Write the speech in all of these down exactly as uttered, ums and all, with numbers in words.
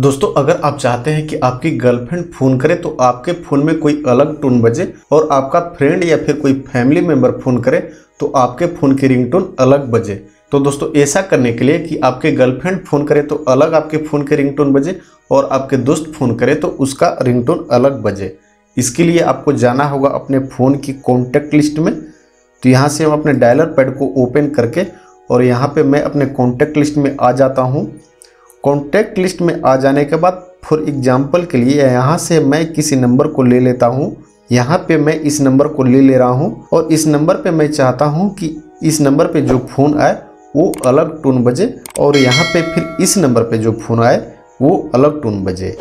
दोस्तों अगर आप चाहते हैं कि आपकी गर्लफ्रेंड फोन करे तो आपके फ़ोन में कोई अलग टोन बजे और आपका फ्रेंड या फिर कोई फैमिली मेम्बर फ़ोन करे तो आपके फ़ोन की रिंगटोन अलग बजे। तो दोस्तों ऐसा करने के लिए कि आपके गर्लफ्रेंड फ़ोन करे तो अलग आपके फ़ोन की रिंगटोन बजे और आपके दोस्त फ़ोन करे तो उसका रिंगटोन अलग बजे। इसके लिए आपको जाना होगा अपने फ़ोन की कॉन्टैक्ट लिस्ट में। तो यहाँ से हम अपने डायलर पैड को ओपन करके और यहाँ पर मैं अपने कॉन्टैक्ट लिस्ट में आ जाता हूँ। कॉन्टैक्ट लिस्ट में आ जाने के बाद फॉर एग्जांपल के लिए यहाँ से मैं किसी नंबर को ले लेता हूँ। यहाँ पे मैं इस नंबर को ले ले रहा हूँ और इस नंबर पे मैं चाहता हूँ कि इस नंबर पे जो फ़ोन आए वो अलग टोन बजे और यहाँ पे फिर इस नंबर पे जो फ़ोन आए वो अलग टोन बजे।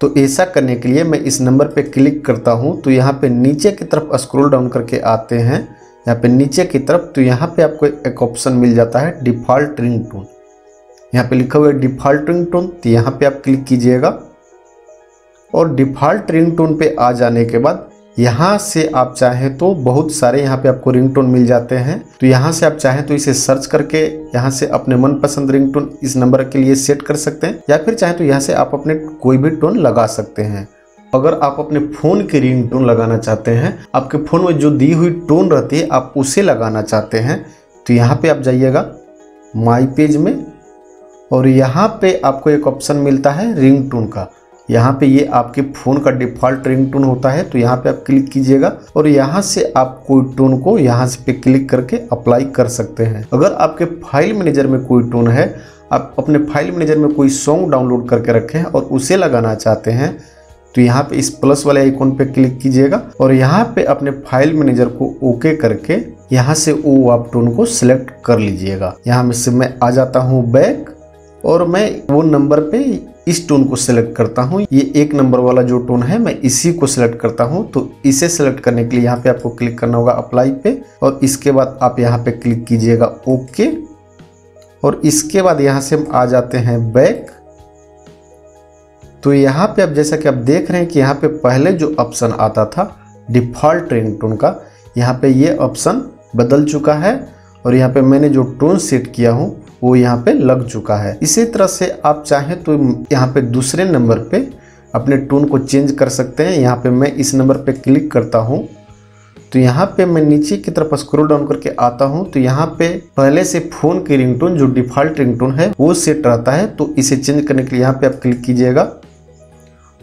तो ऐसा करने के लिए मैं इस नंबर पे क्लिक करता हूँ। तो यहाँ पे नीचे की तरफ स्क्रॉल डाउन करके आते हैं यहाँ पे नीचे की तरफ। तो यहाँ पे आपको एक ऑप्शन मिल जाता है डिफ़ॉल्ट रिंग टोन, यहाँ पे लिखा हुआ है डिफ़ॉल्ट रिंगटोन। तो यहाँ पे आप क्लिक कीजिएगा और डिफ़ॉल्ट रिंगटोन पे आ जाने के बाद यहाँ से आप चाहें तो बहुत सारे यहाँ पे आपको रिंगटोन मिल जाते हैं। तो यहाँ से आप चाहें तो इसे सर्च करके यहाँ से अपने मनपसंद रिंगटोन इस नंबर के लिए सेट कर सकते हैं या फिर चाहें तो यहाँ से आप अपने कोई भी टोन लगा सकते हैं। अगर आप अपने फ़ोन की रिंगटोन लगाना चाहते हैं, आपके फ़ोन में जो दी हुई टोन रहती है आप उसे लगाना चाहते हैं, तो यहाँ पर आप जाइएगा माई पेज में और यहाँ पे आपको एक ऑप्शन मिलता है रिंगटोन का। यहाँ पे ये आपके फ़ोन का डिफ़ॉल्ट रिंगटोन होता है। तो यहाँ पे आप क्लिक कीजिएगा और यहाँ से आप कोई टोन को यहाँ से पे क्लिक करके अप्लाई कर सकते हैं। अगर आपके फाइल मैनेजर में कोई टोन है, आप अपने फाइल मैनेजर में कोई सॉन्ग डाउनलोड करके रखें और उसे लगाना चाहते हैं, तो यहाँ पे इस प्लस वाले आइकॉन पे क्लिक कीजिएगा और यहाँ पे अपने फाइल मैनेजर को ओके करके यहाँ से वो आप टोन को सिलेक्ट कर लीजिएगा। यहाँ में से मैं आ जाता हूँ बैक और मैं वो नंबर पे इस टोन को सिलेक्ट करता हूँ। ये एक नंबर वाला जो टोन है मैं इसी को सिलेक्ट करता हूँ। तो इसे सिलेक्ट करने के लिए यहाँ पे आपको क्लिक करना होगा अप्लाई पे और इसके बाद आप यहाँ पे क्लिक कीजिएगा ओके और इसके बाद यहाँ से हम आ जाते हैं बैक। तो यहाँ पे आप जैसा कि आप देख रहे हैं कि यहाँ पे पहले जो ऑप्शन आता था डिफ़ॉल्ट रिंगटोन का, यहाँ पे ये ऑप्शन बदल चुका है और यहाँ पे मैंने जो टोन सेट किया हूँ वो यहाँ पे लग चुका है। इसी तरह से आप चाहें तो यहाँ पे दूसरे नंबर पे अपने टोन को चेंज कर सकते हैं। यहाँ पे मैं इस नंबर पे क्लिक करता हूँ। तो यहाँ पे मैं नीचे की तरफ स्क्रॉल डाउन करके आता हूँ। तो यहाँ पे पहले से फ़ोन की रिंगटोन जो डिफ़ॉल्ट रिंगटोन है वो सेट रहता है। तो इसे चेंज करने के लिए यहाँ पर आप क्लिक कीजिएगा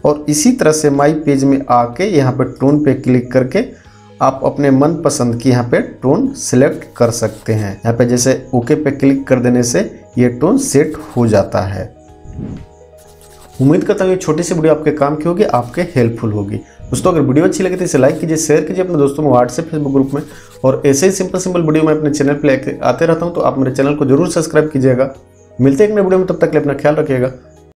और इसी तरह से माई पेज में आके यहाँ पर टोन पर क्लिक करके आप अपने मनपसंद की यहाँ पे टोन सिलेक्ट कर सकते हैं। यहाँ पे जैसे ओके पे क्लिक कर देने से ये टोन सेट हो जाता है। उम्मीद करता हूँ ये छोटी सी वीडियो आपके काम की होगी, आपके हेल्पफुल होगी। दोस्तों अगर वीडियो अच्छी लगी तो इसे लाइक कीजिए, शेयर कीजिए अपने दोस्तों में, व्हाट्सएप फेसबुक ग्रुप में और ऐसे ही सिंपल सिंपल वीडियो मैं अपने चैनल पर आते रहता हूँ। तो आप मेरे चैनल को जरूर सब्सक्राइब कीजिएगा। मिलते हैं एक नए वीडियो में, तब तक अपना ख्याल रखिएगा।